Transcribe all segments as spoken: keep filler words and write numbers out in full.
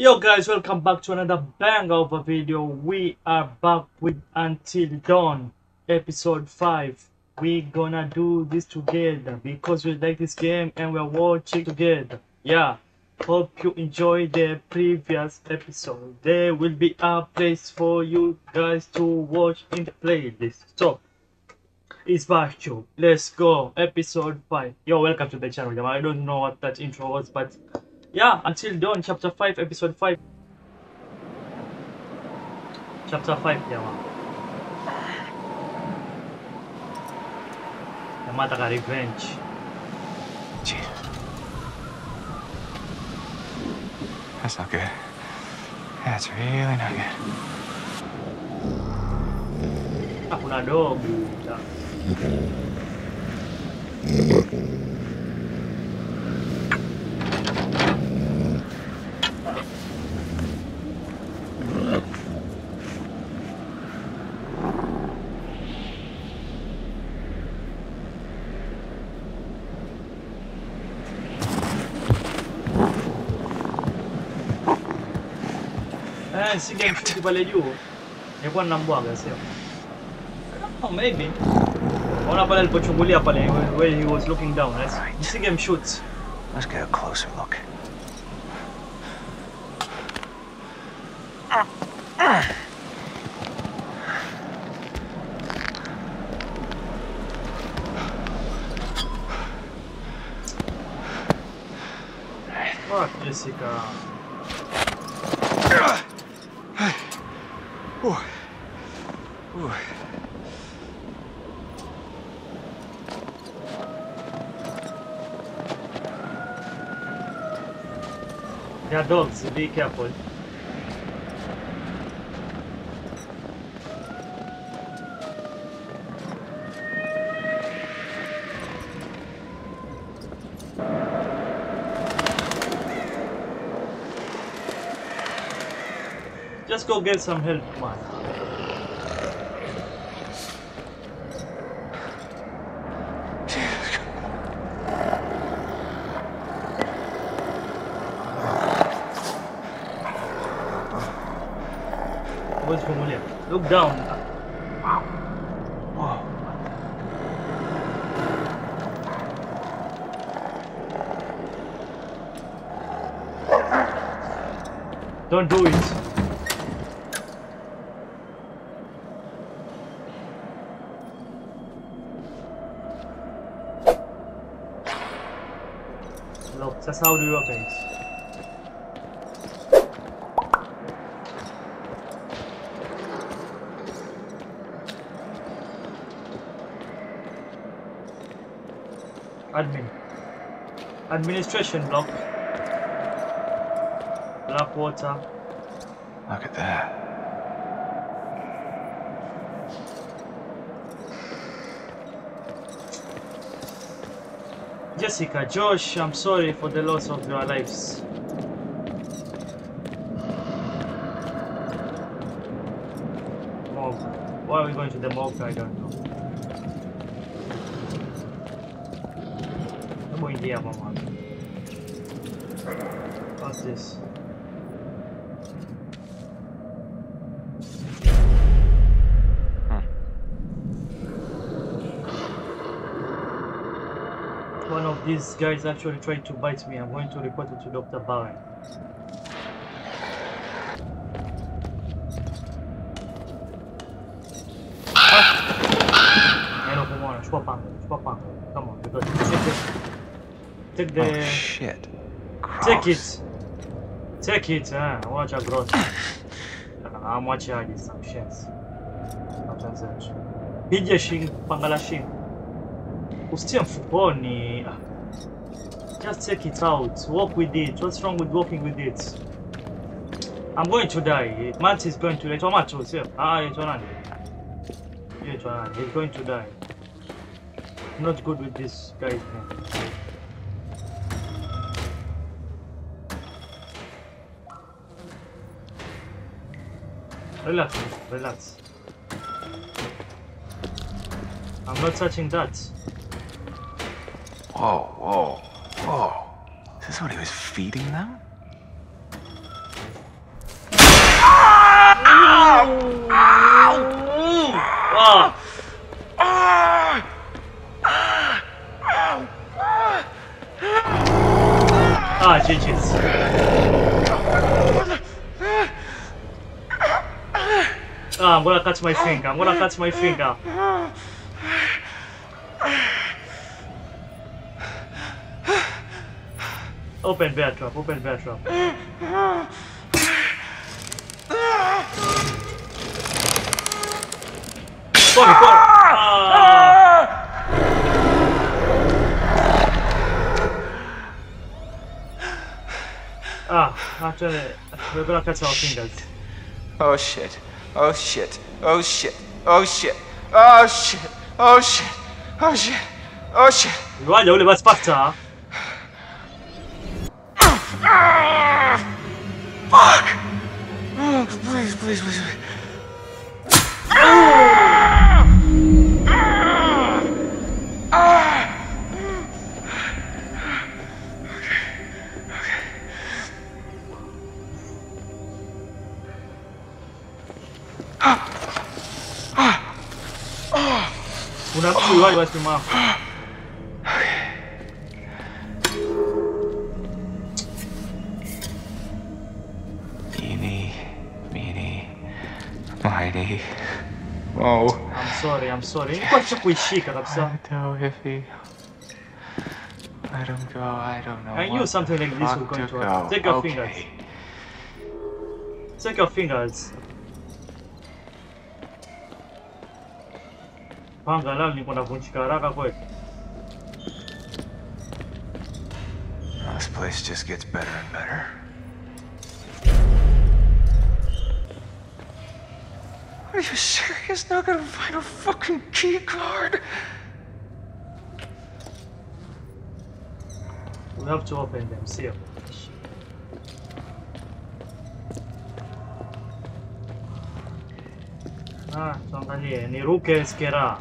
Yo guys, welcome back to another bang of a video. We are back with Until Dawn episode five. We're gonna do this together because we like this game and we're watching together. Yeah, hope you enjoyed the previous episode. There will be a place for you guys to watch in the playlist. So it's Virtue. Let's go. Episode five. Yo, welcome to the channel. I don't know what that intro was, but yeah, Until Dawn, chapter five, episode five. Chapter five, jamaa. Jamaa ataka revenge. That's not good. That's really not good. Hakuna dog. Oh, maybe. Where he was looking down. Right. You see him shoots. Let's get a closer look. Uh, uh. Fuck, Jessica. Uh. Ooh. Ooh. They are dogs, be careful. Just go get some help, man. What's familiar? Look down. Wow. Don't do it. Look, that's how do you open it. Admin. Administration block. Black water. Look at that. Jessica, Josh, I'm sorry for the loss of your lives. Mob. Why are we going to the mob? I don't know. No idea, Mama. What's this? These guys actually tried to bite me. I'm going to report it to Doctor Barron. Come on, because take the. Oh, shit. Gross. Take it. Take it. Huh? Watch out, gross. I'm watching I did some shit. Sometimes that. Hijashing, Pangalashing. Ustia Fuponi. Just take it out. Walk with it. What's wrong with walking with it? I'm going to die. Matt is going to die. Tomatoes, yeah. Ah, it's one hundred. It's one hundred. He's going to die. Not good with this guy's name. Relax, relax. I'm not touching that. Whoa, whoa. Whoa, is this what he was feeding them? Ow! Ow! Ooh! Ah! Ah! Ow! Ah, G G's. Oh, I'm gonna cut my finger. I'm gonna cut my finger. Open bear trap. Open bear trap. Sorry, sorry. Ah. Ah, actually, we're gonna cut our fingers. Oh shit. Oh shit, oh shit, oh shit, oh shit, oh shit, oh shit, oh shit. Right, only what's faster. Fuck! Please, please, please. Right, let's do mine. Eeny, meeny, miny. Oh. I'm sorry, I'm sorry. What's up with Chica? I'm sorry. So iffy. I don't go, I don't know. I knew something like this was going to happen. Take your okay. fingers. Take your fingers. Pangalal ni kuna bunchikaraka kwe. This place just gets better and better. Are you serious? Not gonna find a fucking key card? We have to open them. See ya. Ah, sangalie, ni ruke skera.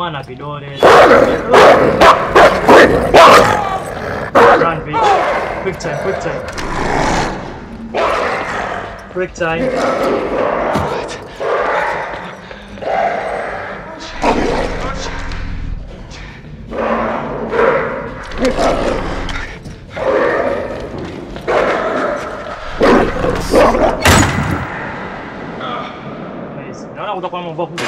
Mana vidore. Run, bitch. Quick time, quick time. Quick time. Nice. Now I would have gone on the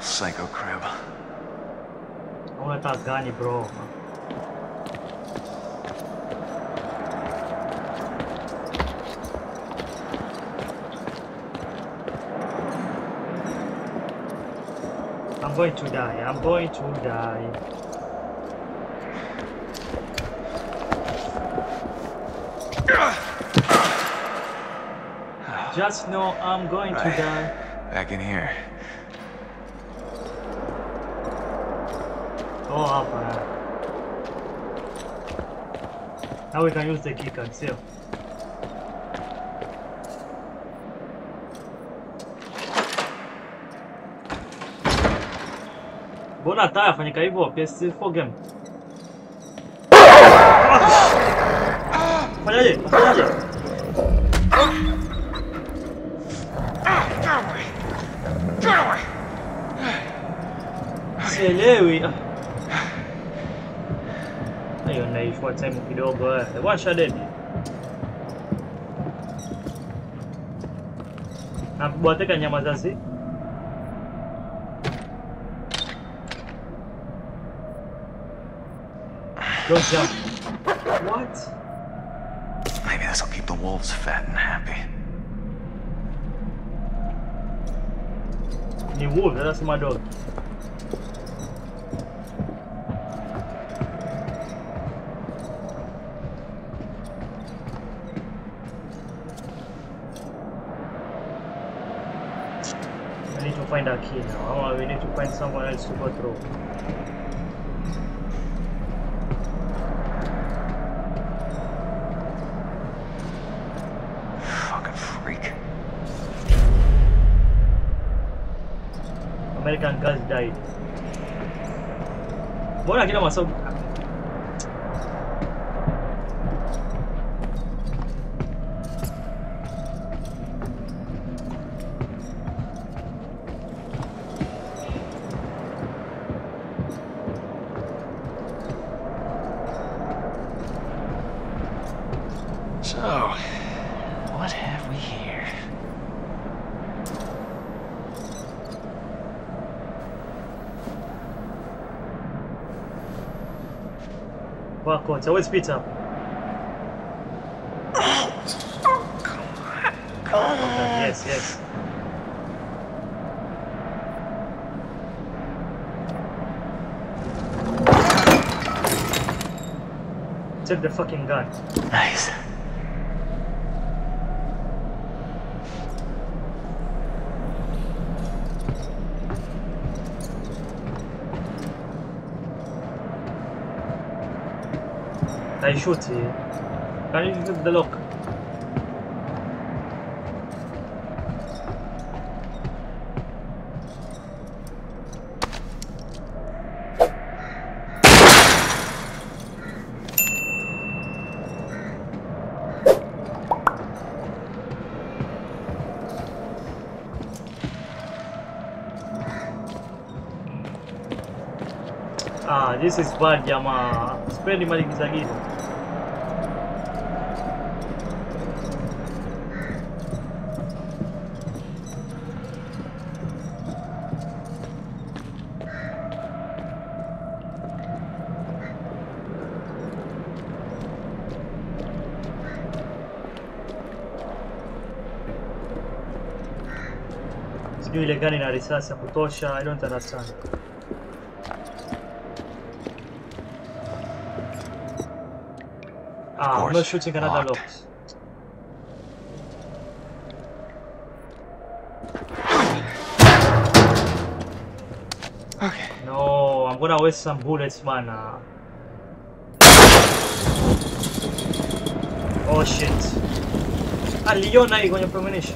psycho crib. I want that gun, bro. I'm going to die. I'm going to die. Just know I'm going right. to die. Back in here. Oh, up, uh, now we can use the key card still. Bona ta, fanyika hivyo P S four game. Fanyaje, fanyaje. There we are. Naifuatamu kidogo eh. Washa deni. Nampoteka nyama zazi. Don't jump. What? Maybe this will keep the wolves fat and happy. Ni wolf, that's my dog. Find a key now. We need to find someone else to go through. Fucking freak. American guys died. Bora kila maso. It's always pizza. Yes, yes. Take the fucking gun. Nice. I shoot here. Can you give the lock? Ah, this is bad, Yama. Spend money is a gift. Sijui ile gani na risasi ya kutosha. I don't understand. Ah, I'm not shooting another lock. Okay. No, I'm gonna waste some bullets, man. Uh. Oh shit. Aliona iko kwenye promenade.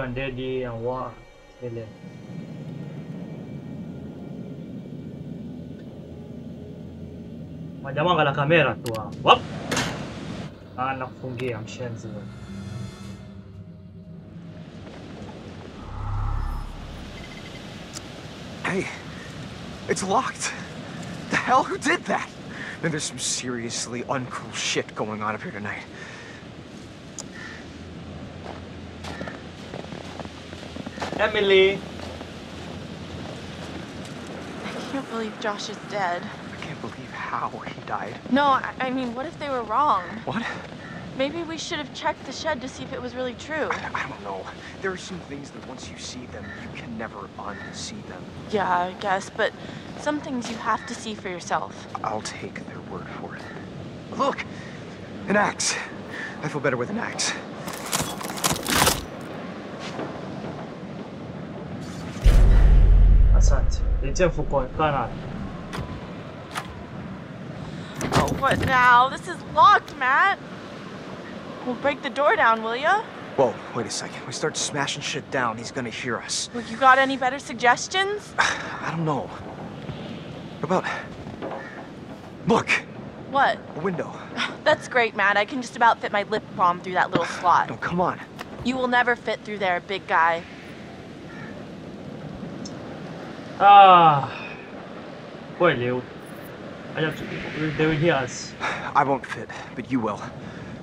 And daddy and war really. Madama gala kamera tu wap anakufungia mshenzi. Hey, it's locked. The hell, who did that? Man, there's some seriously uncool shit going on up here tonight. Emily! I can't believe Josh is dead. I can't believe how he died. No, I, I mean, what if they were wrong? What? Maybe we should have checked the shed to see if it was really true. I, I don't know. There are some things that once you see them, you can never unsee them. Yeah, I guess, but some things you have to see for yourself. I'll take their word for it. Look! An axe! I feel better with an axe. Oh, what now? This is locked, Matt. We'll break the door down, will ya? Whoa, wait a second. We start smashing shit down, he's gonna hear us. Well, you got any better suggestions? I don't know. How about... Look! What? A window. That's great, Matt. I can just about fit my lip balm through that little slot. No, come on. You will never fit through there, big guy. Ah. Poor Lou. I'd have to, they would hear us. I won't fit, but you will.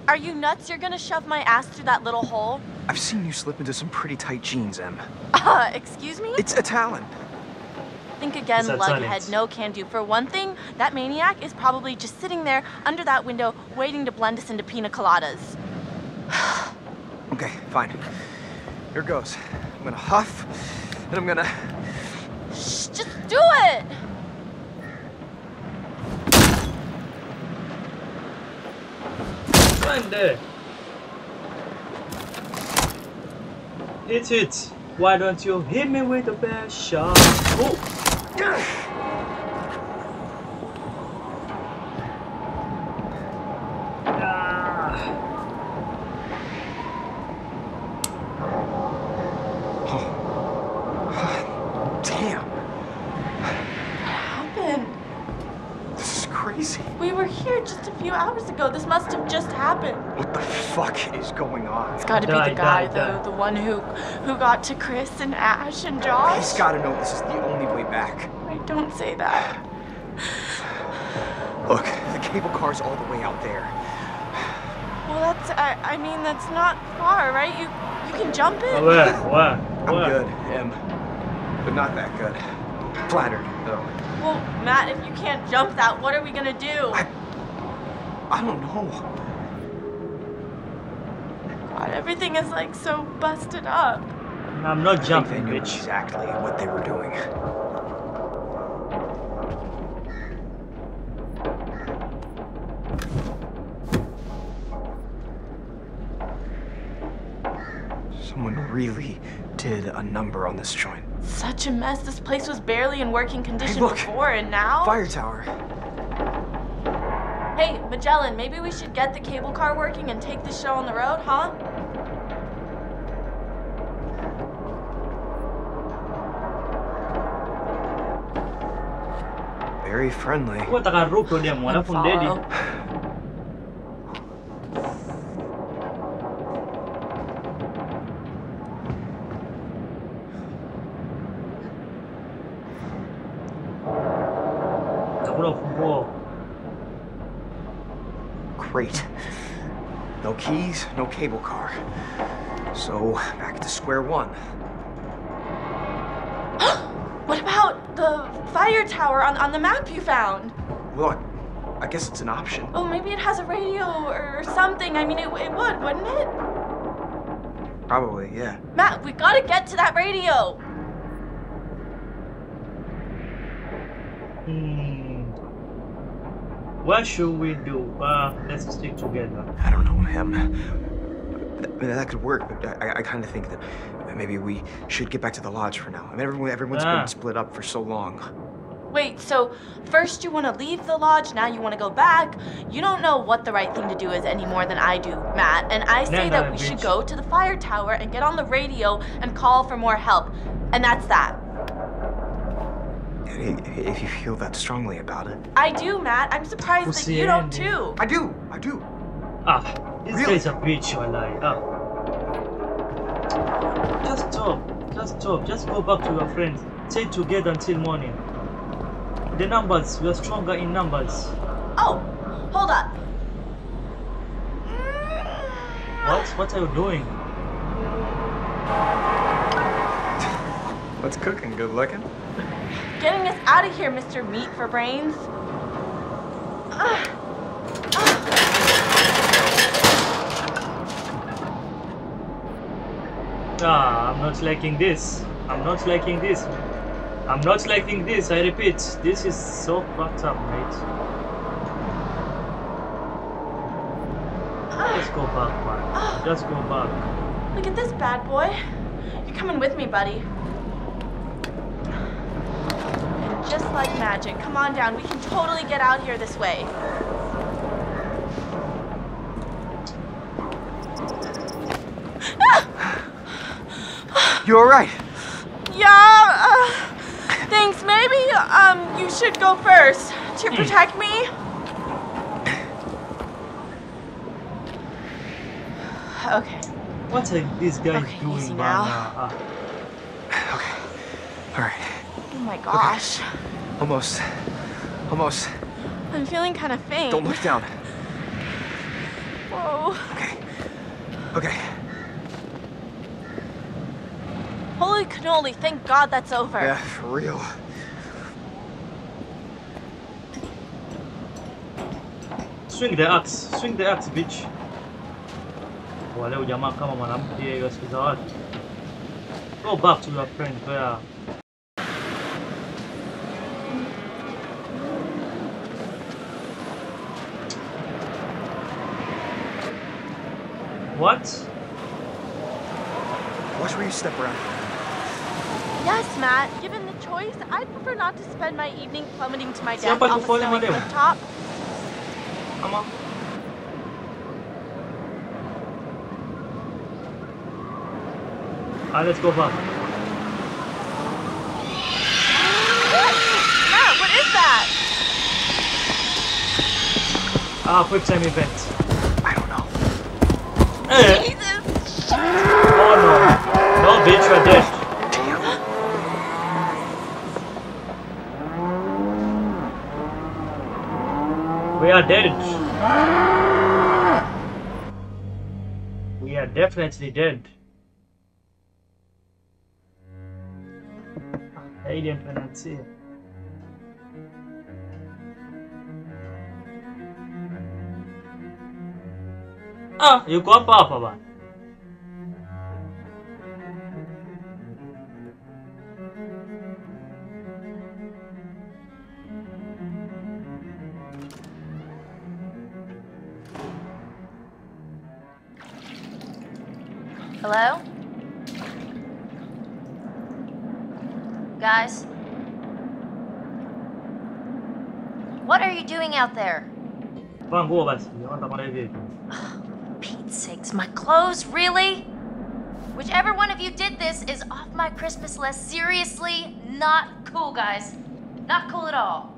Are you nuts? You're gonna shove my ass through that little hole? I've seen you slip into some pretty tight jeans, Em. Uh, excuse me? It's a talent. Think again, lughead, no can do. For one thing, that maniac is probably just sitting there under that window waiting to blend us into pina coladas. Okay, fine. Here goes. I'm gonna huff, and I'm gonna... Shh, just do it! Thunder! Hit it! Why don't you hit me with a bad shot? Oh! Ah. Oh. Damn! What happened? This is crazy. We were here just a few hours ago. This must have just happened. What the fuck is going on? It's got to be die, the guy, die, though. Die. The one who, who got to Chris and Ash and Josh. He's got to know this is the only way back. Don't say that. Look, the cable car's all the way out there. Well, that's, I, I mean, that's not far, right? You you can jump it? What? What? What? I'm good, Em. But not that good. Flattered, though. Well, Matt, if you can't jump that, what are we gonna do? I, I don't know. God, everything is, like, so busted up. I'm not jumping, bitch. Exactly what they were doing. Someone really did a number on this joint. Such a mess. This place was barely in working condition hey, look, before, and now... Fire tower. Hey, Magellan, maybe we should get the cable car working and take this show on the road, huh? Very friendly. Great. No keys, no cable car. So, back to square one. What about the fire tower on, on the map you found? Look, I guess it's an option. Oh, maybe it has a radio or something. I mean, it, it would, wouldn't it? Probably, yeah. Matt, we gotta get to that radio! What should we do? Uh, let's stick together. I don't know, Em. That, that could work, but I, I kind of think that maybe we should get back to the lodge for now. I mean, everyone, everyone's ah. been split up for so long. Wait, so first you want to leave the lodge, now you want to go back. You don't know what the right thing to do is any more than I do, Matt. And I say no, no, that we bitch. should go to the fire tower and get on the radio and call for more help. And that's that. If you feel that strongly about it. I do, Matt. I'm surprised that you don't too. I do. I do. Ah, this really? guy's a bitch, I lie. Ah. Just talk. Just talk. Just go back to your friends. Stay together until morning. The numbers. We are stronger in numbers. Oh, hold up. What? What are you doing? What's cooking? Good looking? Getting us out of here, Mister Meat for Brains. Uh, uh. Ah, I'm not liking this. I'm not liking this. I'm not liking this. I repeat, this is so fucked up, mate. Uh, Let's go back, man. Uh, Let's go back. Look at this bad boy. You're coming with me, buddy. Just like magic. Come on down. We can totally get out here this way. You all right? Yeah. Uh, thanks. Maybe um you should go first to protect me. Okay. What are these guys okay, doing easy now? now? Uh, okay. All right. Oh my gosh. Okay. Almost. Almost. I'm feeling kind of faint. Don't look down. Whoa. Okay. Okay. Holy cannoli, thank God that's over. Yeah, for real. Swing the axe, swing the axe, bitch. Go back to your friend there. What? Watch where you step around. Yes, Matt. Given the choice, I'd prefer not to spend my evening plummeting to my death off a snowy clifftop. Come on. Alright, let's go back. What? Matt, what is that? Ah, quick time event. I don't know. Eh. Jesus! Oh no. No, bitch, you're dead. Damn. We are dead. We are definitely dead. Alien Financier. Ah, you go up, up, up. Hello? Guys? What are you doing out there? Oh, Pete's sakes, my clothes, really? Whichever one of you did this is off my Christmas list. Seriously, not cool, guys. Not cool at all.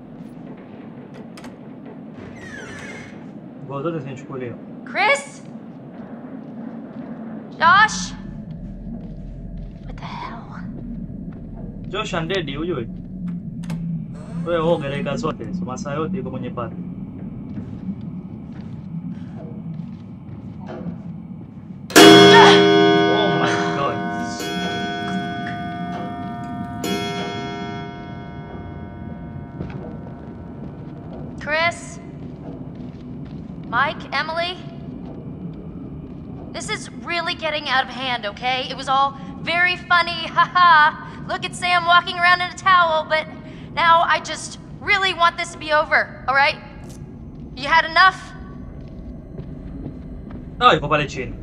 Chris? Josh? What the hell? Josh and Daddy, you do it. We're all going to get sorted, so Masayo, you go on your party. Oh my god. Chris? Mike? Emily? This is really getting out of hand, okay? It was all very funny, haha. Look at Sam walking around in a towel, but now I just really want this to be over, all right? You had enough? No, you go back to you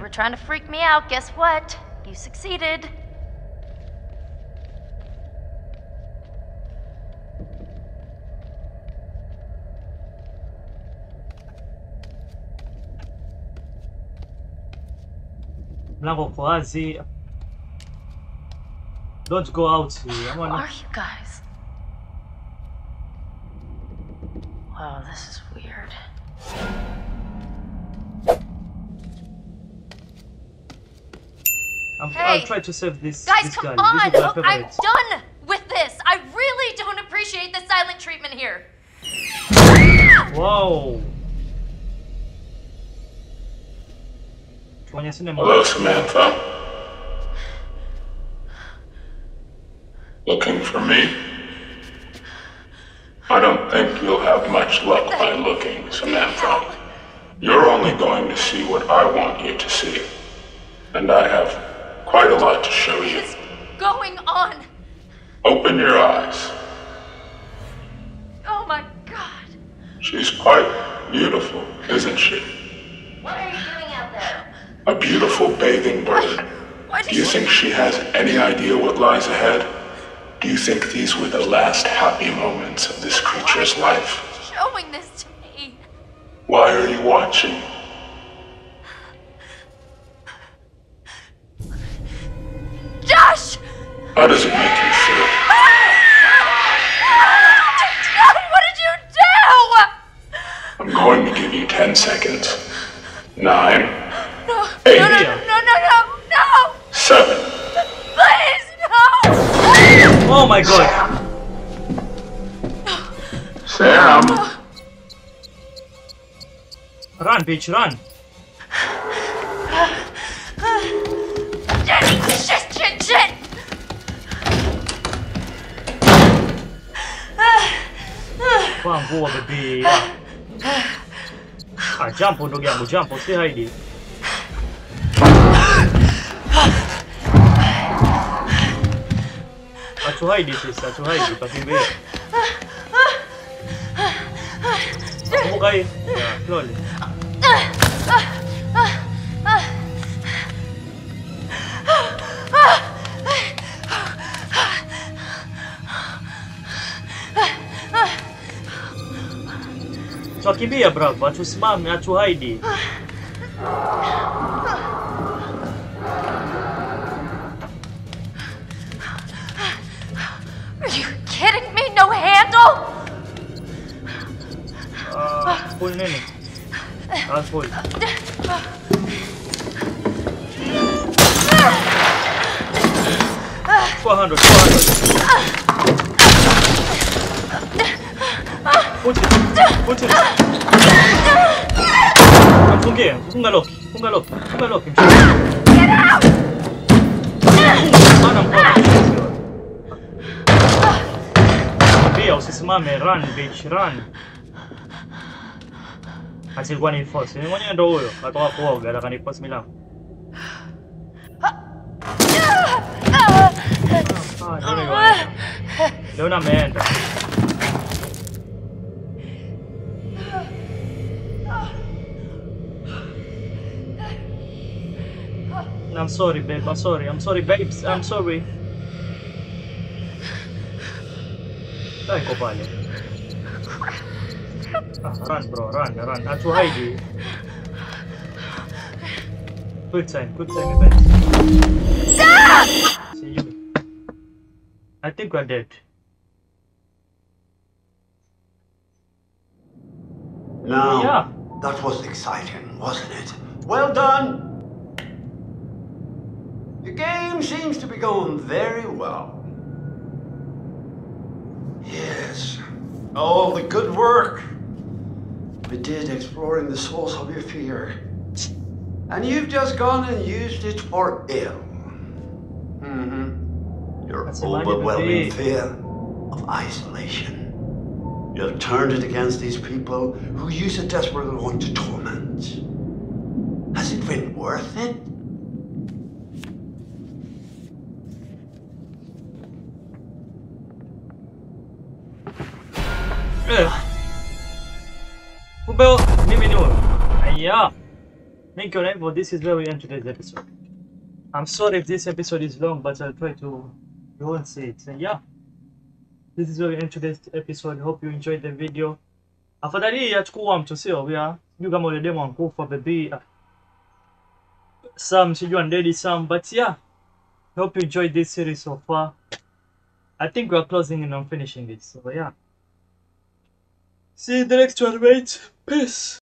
were trying to freak me out, guess what? You succeeded. Don't go out here. Who are you guys? Wow, this is weird. I'm, hey, I'll try to save this guys. This come guy. on! This Look, I'm done with this. I really don't appreciate the silent treatment here. Whoa. Hello, Samantha. Looking for me? I don't think you'll have much luck by looking, Samantha. You're only going to see what I want you to see. And I have quite a lot to show you. What is going on? Open your eyes. Oh my god. She's quite beautiful, isn't she? What are you doing out there? A beautiful bathing bird. Why, why do you think she has any idea what lies ahead? Do you think these were the last happy moments of this creature's why are you life? Showing this to me. Why are you watching? Josh! How does it make you feel? What did you do? What did you do? I'm going to give you ten seconds. Nine. No. Eight. No, no, no, no, no, no. Seven. Please, no. Oh my God. Sam. Sam. Run, bitch, run. Shit, shit, shit. One more, baby. Ah, jump on, jump, jump on, stay hiding. I try this, I try this, but anyway. Okay, yeah, slowly. Отбей, брат, бачу с мамой, а чу айди. Are you kidding me? No handle? Ah, full nene. Ah, full. four hundred, four hundred. Punch it. I'm from here. Pungalok. Pungalok. Pungalok. Get out! Run, bitch, run. I still want it first. Anyone in the door? I thought I was going to pass me now. Leona, man. I'm sorry, babe. I'm sorry. I'm sorry, babes. I'm sorry. Dai, Copale. Run, bro. Run, run. That's who hide you. Good time. Good time, babe. See you. I think we're dead. Now, yeah. That was exciting, wasn't it? Well done. The game seems to be going very well. Yes. Oh, the good work we did exploring the source of your fear. And you've just gone and used it for ill. Mm-hmm. Your That's overwhelming fear of isolation. You have turned it against these people who you so desperately want to torment. Has it been worth it? Well, maybe no. Yeah. Thank you, right? Well, this is where we end today's episode. I'm sorry if this episode is long, but I'll try to balance it. And yeah, this is where we end today's episode. Hope you enjoyed the video. Afadhali yachukua mtoseo vya you kama ule demo ankufa baby. Some sijui undead some, but yeah. Hope you enjoyed this series so far. I think we are closing and I'm finishing it. So yeah. See you in the next one, mate. Peace.